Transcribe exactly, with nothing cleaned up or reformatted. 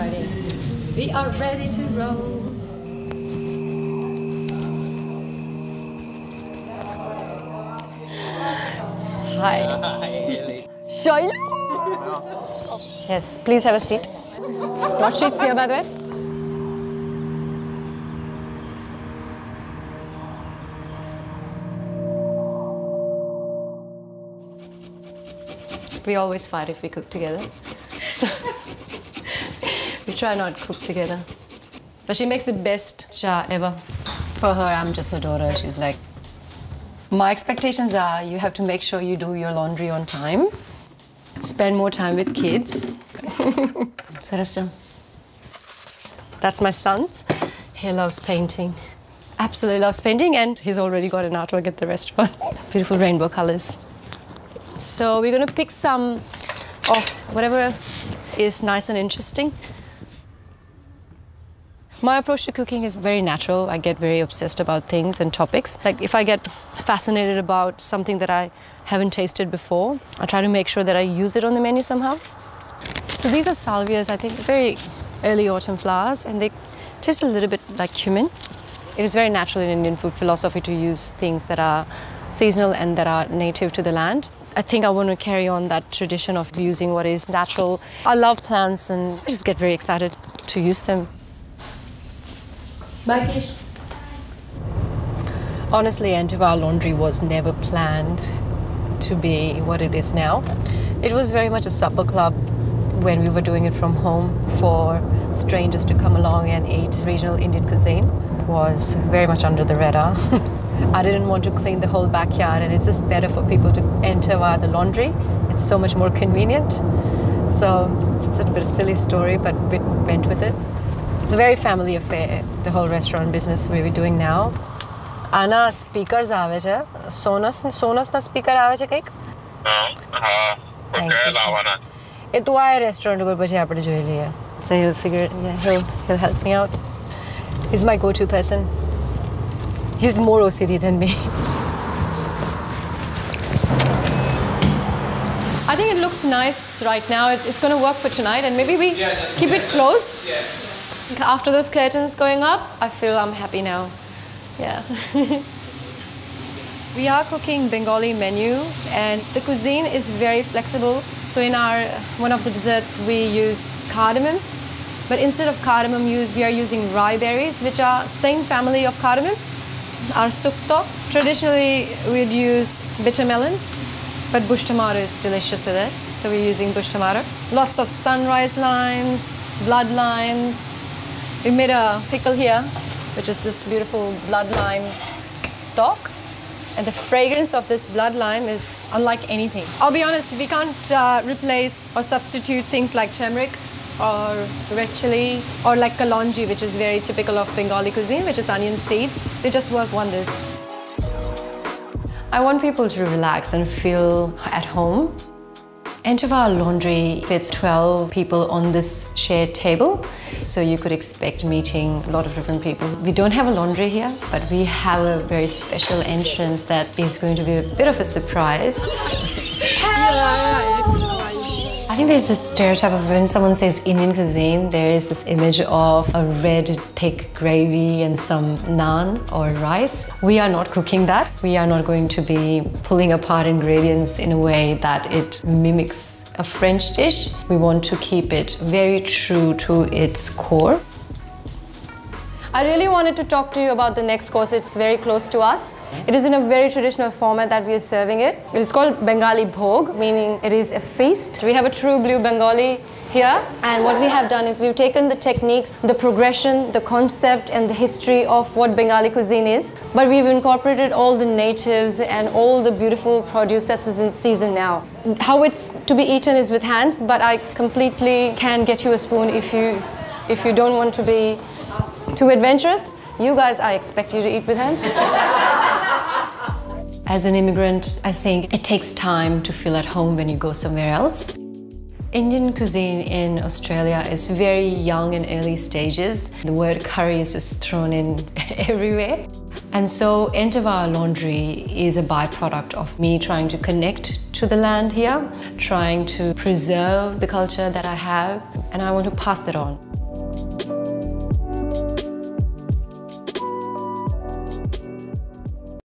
Friday. We are ready to roll. Hi. Shailu. Yes, please have a seat. What sheets here, by the way? We always fight if we cook together. So we try not to cook together. But she makes the best cha ever. For her, I'm just her daughter. She's like, my expectations are you have to make sure you do your laundry on time. Spend more time with kids. That's my son's. He loves painting. Absolutely loves painting, and he's already got an artwork at the restaurant. Beautiful rainbow colours. So we're going to pick some of whatever is nice and interesting. My approach to cooking is very natural. I get very obsessed about things and topics. Like if I get fascinated about something that I haven't tasted before, I try to make sure that I use it on the menu somehow. So these are salvias, I think, very early autumn flowers, and they taste a little bit like cumin. It is very natural in Indian food philosophy to use things that are seasonal and that are native to the land. I think I want to carry on that tradition of using what is natural. I love plants and I just get very excited to use them. Markish. Honestly, Enter Via Laundry was never planned to be what it is now. It was very much a supper club when we were doing it from home for strangers to come along and eat regional Indian cuisine. It was very much under the radar. I didn't want to clean the whole backyard, and it's just better for people to enter via the laundry. It's so much more convenient. So it's a bit of a silly story, but we went with it. It's a very family affair, the whole restaurant business we we're doing now. Anna speakers aave che. Sonas Sonas na speaker aave che kek. Ha. Kerala Anna. It was restaurant upar pachi apne joi liya. So he'll figure it. Yeah, he'll he'll help me out. He's my go-to person. He's more O C D than me. I think it looks nice right now. It's going to work for tonight, and maybe we yeah, keep it closed. Yeah. After those curtains going up, I feel I'm happy now. Yeah. We are cooking Bengali menu, and the cuisine is very flexible. So in our one of the desserts, we use cardamom. But instead of cardamom use, we are using rye berries, which are same family of cardamom. Our sukto, traditionally we'd use bitter melon, but bush tomato is delicious with it, so we're using bush tomato. Lots of sunrise limes, blood limes. We made a pickle here, which is this beautiful blood lime tok, and the fragrance of this blood lime is unlike anything. I'll be honest, we can't uh, replace or substitute things like turmeric or red chili, or like kalonji, which is very typical of Bengali cuisine, which is onion seeds. They just work wonders. I want people to relax and feel at home. Enter Via Laundry fits twelve people on this shared table, so you could expect meeting a lot of different people. We don't have a laundry here, but we have a very special entrance that is going to be a bit of a surprise. Hello. I think there's this stereotype of when someone says Indian cuisine, there is this image of a red, thick gravy and some naan or rice. We are not cooking that. We are not going to be pulling apart ingredients in a way that it mimics a French dish. We want to keep it very true to its core. I really wanted to talk to you about the next course. It's very close to us. It is in a very traditional format that we are serving it. It is called Bengali Bhog, meaning it is a feast. We have a true blue Bengali here. And what we have done is we've taken the techniques, the progression, the concept and the history of what Bengali cuisine is. But we've incorporated all the natives and all the beautiful produce that is in season now. How it's to be eaten is with hands, but I completely can get you a spoon if you, if you don't want to be too adventurous. You guys, I expect you to eat with hands. As an immigrant, I think it takes time to feel at home when you go somewhere else. Indian cuisine in Australia is very young and early stages. The word curry is just thrown in everywhere. And so Enter Via Laundry is a byproduct of me trying to connect to the land here, trying to preserve the culture that I have, and I want to pass that on.